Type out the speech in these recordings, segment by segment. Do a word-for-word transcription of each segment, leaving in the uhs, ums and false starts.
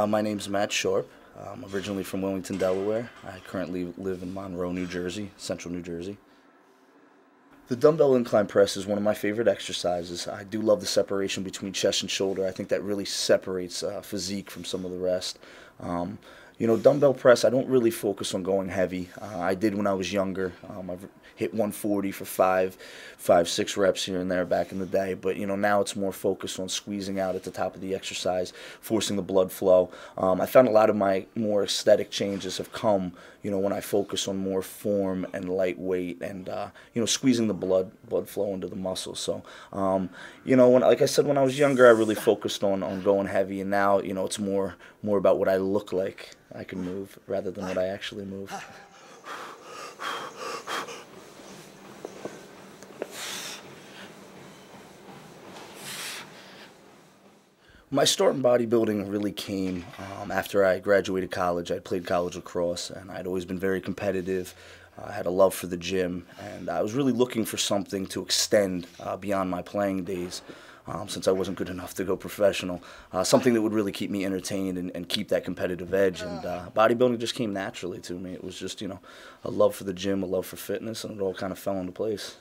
Uh, my name's Matt Sharp. I'm originally from Wilmington, Delaware. I currently live in Monroe, New Jersey, central New Jersey. The dumbbell incline press is one of my favorite exercises. I do love the separation between chest and shoulder. I think that really separates uh, physique from some of the rest. Um, you know, dumbbell press, I don't really focus on going heavy. Uh, I did when I was younger. Um, I've hit one forty for five, five, six reps here and there back in the day. But, you know, now it's more focused on squeezing out at the top of the exercise, forcing the blood flow. Um, I found a lot of my more aesthetic changes have come, you know, when I focus on more form and lightweight and, uh, you know, squeezing the blood blood flow into the muscles. So, um, you know, when, like I said, when I was younger, I really focused on, on going heavy. And now, you know, it's more, more about what I look like. I can move rather than what I actually move. My start in bodybuilding really came um, after I graduated college. I played college lacrosse, and I'd always been very competitive. Uh, I had a love for the gym, and I was really looking for something to extend uh, beyond my playing days. Um, since I wasn't good enough to go professional, uh, something that would really keep me entertained and, and keep that competitive edge. And uh, bodybuilding just came naturally to me. It was just, you know, a love for the gym, a love for fitness, and it all kind of fell into place.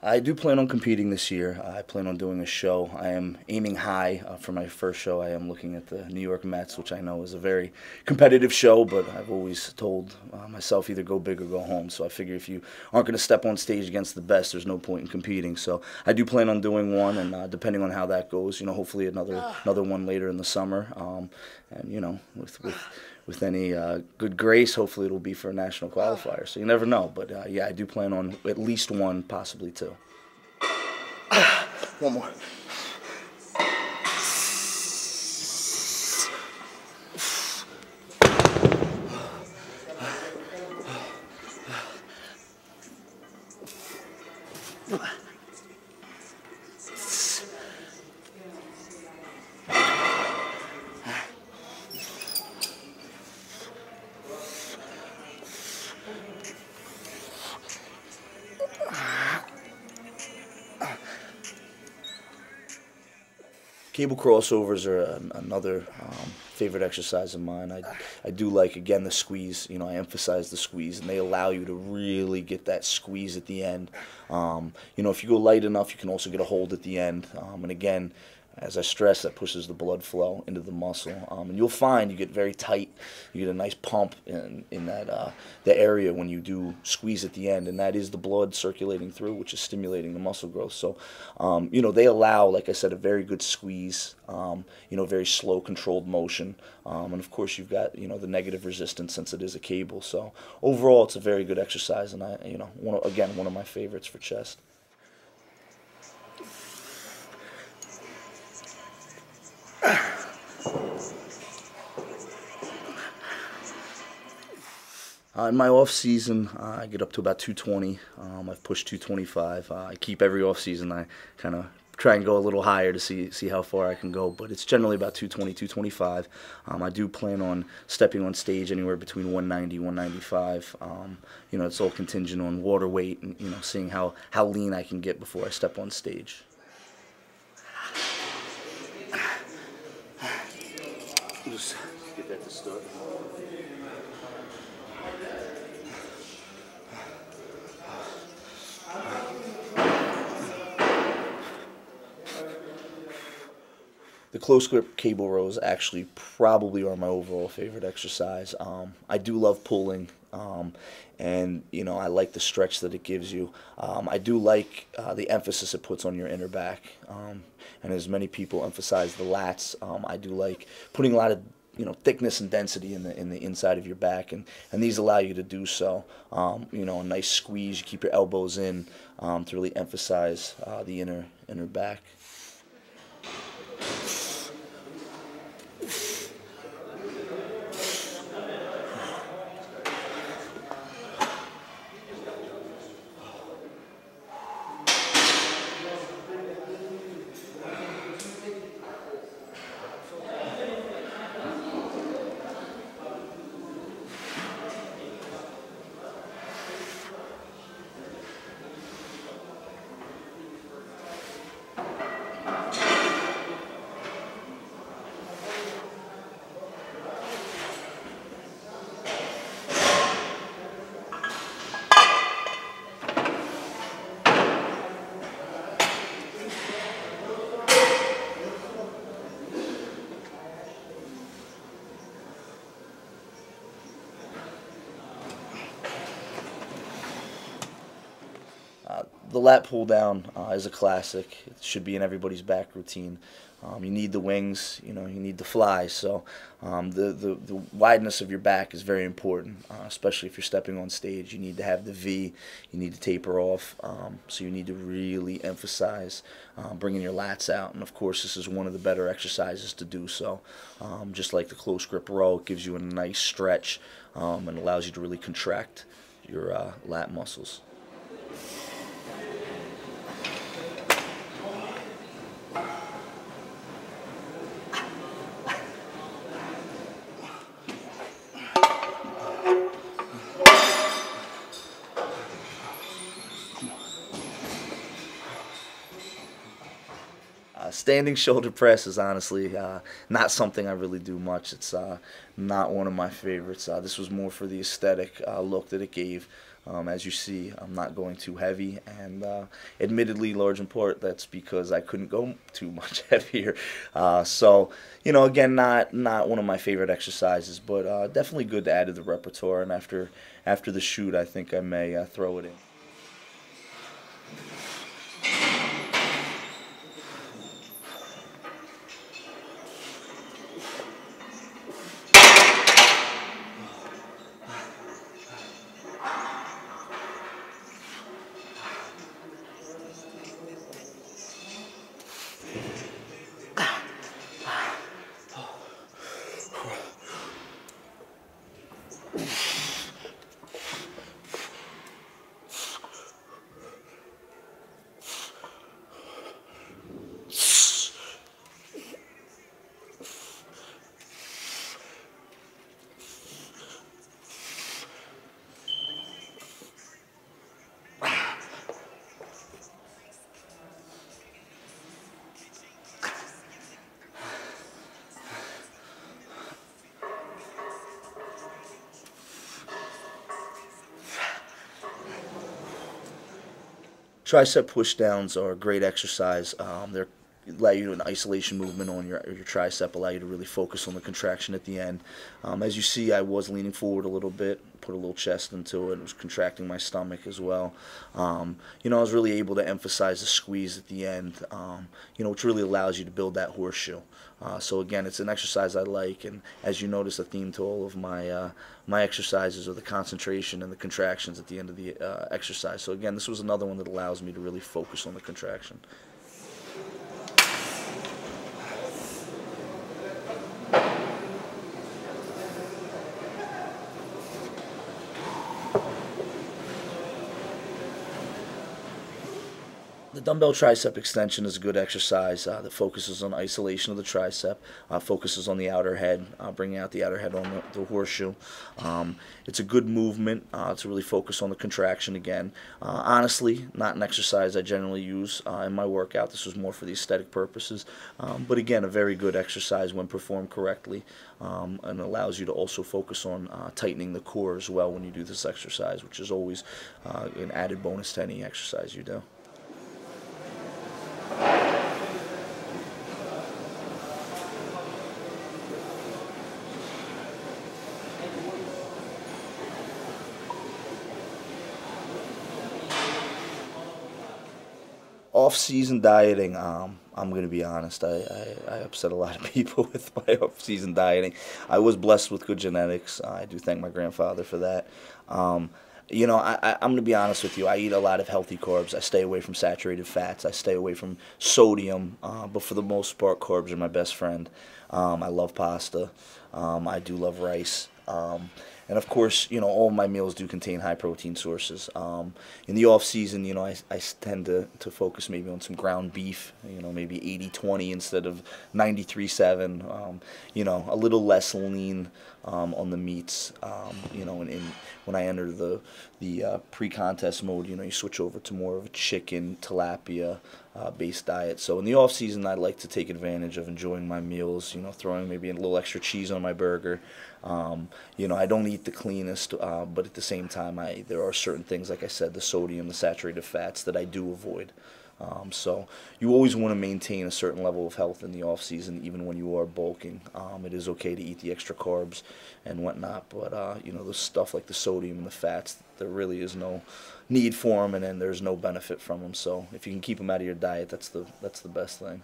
I do plan on competing this year. I plan on doing a show. I am aiming high uh, for my first show. I am looking at the New York Mets, which I know is a very competitive show, but I've always told uh, myself either go big or go home. So I figure if you aren't going to step on stage against the best, there's no point in competing. So I do plan on doing one, and uh, depending on how that goes, you know, hopefully another another one later in the summer. Um, and, you know, with, with With any uh, good grace, hopefully it'll be for a national qualifier. So you never know, but uh, yeah, I do plan on at least one, possibly two. One more. Cable crossovers are an, another um, favorite exercise of mine. I, I do like, again, the squeeze. You know, I emphasize the squeeze, and they allow you to really get that squeeze at the end. Um, you know, if you go light enough, you can also get a hold at the end. Um, and again, as I stress, that pushes the blood flow into the muscle. Um, and you'll find you get very tight. You get a nice pump in, in that uh, the area when you do squeeze at the end. And that is the blood circulating through, which is stimulating the muscle growth. So, um, you know, they allow, like I said, a very good squeeze, um, you know, very slow, controlled motion. Um, and, of course, you've got, you know, the negative resistance since it is a cable. So, overall, it's a very good exercise. And, I, you know, one of, again, one of my favorites for chest. Uh, in my off-season, uh, I get up to about two twenty. Um, I've pushed two twenty-five. Uh, I keep every off-season. I kind of try and go a little higher to see see how far I can go, but it's generally about two twenty, two twenty-five. Um, I do plan on stepping on stage anywhere between one ninety, one ninety-five. Um, you know, it's all contingent on water weight and, you know, seeing how, how lean I can get before I step on stage. Just get that to start. The close grip cable rows actually probably are my overall favorite exercise. Um, I do love pulling, um, and you know I like the stretch that it gives you. Um, I do like uh, the emphasis it puts on your inner back, um, and as many people emphasize the lats, um, I do like putting a lot of you know thickness and density in the in the inside of your back, and and these allow you to do so. Um, you know, a nice squeeze. You keep your elbows in um, to really emphasize uh, the inner inner back. the lat pull down uh, is a classic. It should be in everybody's back routine. Um, you need the wings, you know, you need the flies. So um, the, the, the wideness of your back is very important, uh, especially if you're stepping on stage. You need to have the V, you need to taper off. Um, so you need to really emphasize um, bringing your lats out. And, of course, this is one of the better exercises to do so. Um, just like the close grip row, it gives you a nice stretch um, and allows you to really contract your uh, lat muscles. Uh, standing shoulder press is honestly uh, not something I really do much. It's uh, not one of my favorites. Uh, this was more for the aesthetic uh, look that it gave. Um, as you see, I'm not going too heavy, and uh, admittedly, large in part, that's because I couldn't go too much heavier. Uh, so, you know, again, not not one of my favorite exercises, but uh, definitely good to add to the repertoire. And after after the shoot, I think I may uh, throw it in. Tricep pushdowns are a great exercise. Um, they allow you to do an isolation movement on your, your tricep, allow you to really focus on the contraction at the end. Um, as you see, I was leaning forward a little bit, put a little chest into it, it was contracting my stomach as well. Um, you know, I was really able to emphasize the squeeze at the end, um, you know, which really allows you to build that horseshoe. Uh, so again, it's an exercise I like, and as you notice, the theme to all of my uh, my exercises are the concentration and the contractions at the end of the uh, exercise. So again, this was another one that allows me to really focus on the contraction. The dumbbell tricep extension is a good exercise uh, that focuses on isolation of the tricep, uh, focuses on the outer head, uh, bringing out the outer head on the, the horseshoe. Um, it's a good movement uh, to really focus on the contraction again. Uh, honestly, not an exercise I generally use uh, in my workout. This was more for the aesthetic purposes. Um, but again, a very good exercise when performed correctly, um, and allows you to also focus on uh, tightening the core as well when you do this exercise, which is always uh, an added bonus to any exercise you do. Off-season dieting, um, I'm going to be honest, I, I, I upset a lot of people with my off-season dieting. I was blessed with good genetics. I do thank my grandfather for that. Um, you know, I, I, I'm going to be honest with you. I eat a lot of healthy carbs. I stay away from saturated fats. I stay away from sodium, uh, but for the most part, carbs are my best friend. Um, I love pasta. Um, I do love rice. Um, and of course, you know, all my meals do contain high protein sources. Um, in the off season, you know, I, I tend to, to focus maybe on some ground beef, you know, maybe eighty twenty instead of ninety-three seven, um, you know, a little less lean um, on the meats, um, you know, and, and when I enter the, the uh, pre-contest mode, you know, you switch over to more of a chicken, tilapia, Uh, based diet. So in the off season, I like to take advantage of enjoying my meals, you know, throwing maybe a little extra cheese on my burger. Um, you know, I don't eat the cleanest, uh, but at the same time, I there are certain things, like I said, the sodium, the saturated fats that I do avoid. Um, so you always want to maintain a certain level of health in the off season, even when you are bulking. Um, it is okay to eat the extra carbs and whatnot, but uh, you know, the stuff like the sodium and the fats, there really is no need for them, and then there's no benefit from them. So if you can keep them out of your diet, that's the that's the best thing.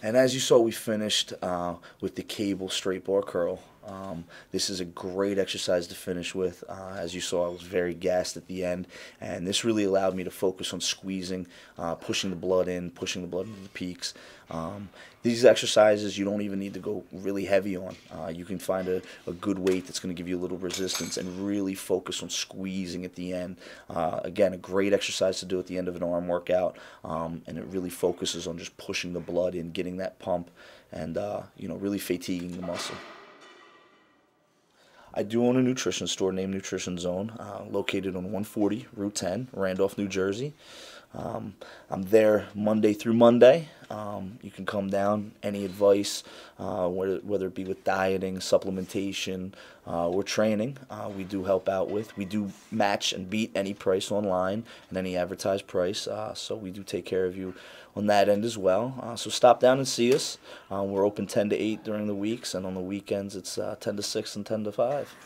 And as you saw, we finished uh, with the cable straight bar curl. Um, this is a great exercise to finish with. Uh, as you saw, I was very gassed at the end, and this really allowed me to focus on squeezing, uh, pushing the blood in, pushing the blood into the peaks. Um, these exercises you don't even need to go really heavy on. Uh, you can find a, a good weight that's going to give you a little resistance and really focus on squeezing at the end. Uh, again, a great exercise to do at the end of an arm workout, um, and it really focuses on just pushing the blood in, getting that pump, and uh, you know, really fatiguing the muscle. I do own a nutrition store named Nutrition Zone, uh, located on one forty Route ten, Randolph, New Jersey. Um, I'm there Monday through Monday. Um, you can come down, any advice, uh, whether, whether it be with dieting, supplementation, uh, or training, uh, we do help out with. We do match and beat any price online and any advertised price, uh, so we do take care of you on that end as well. Uh, so stop down and see us. Uh, we're open ten to eight during the weeks, and on the weekends it's uh, ten to six and ten to five.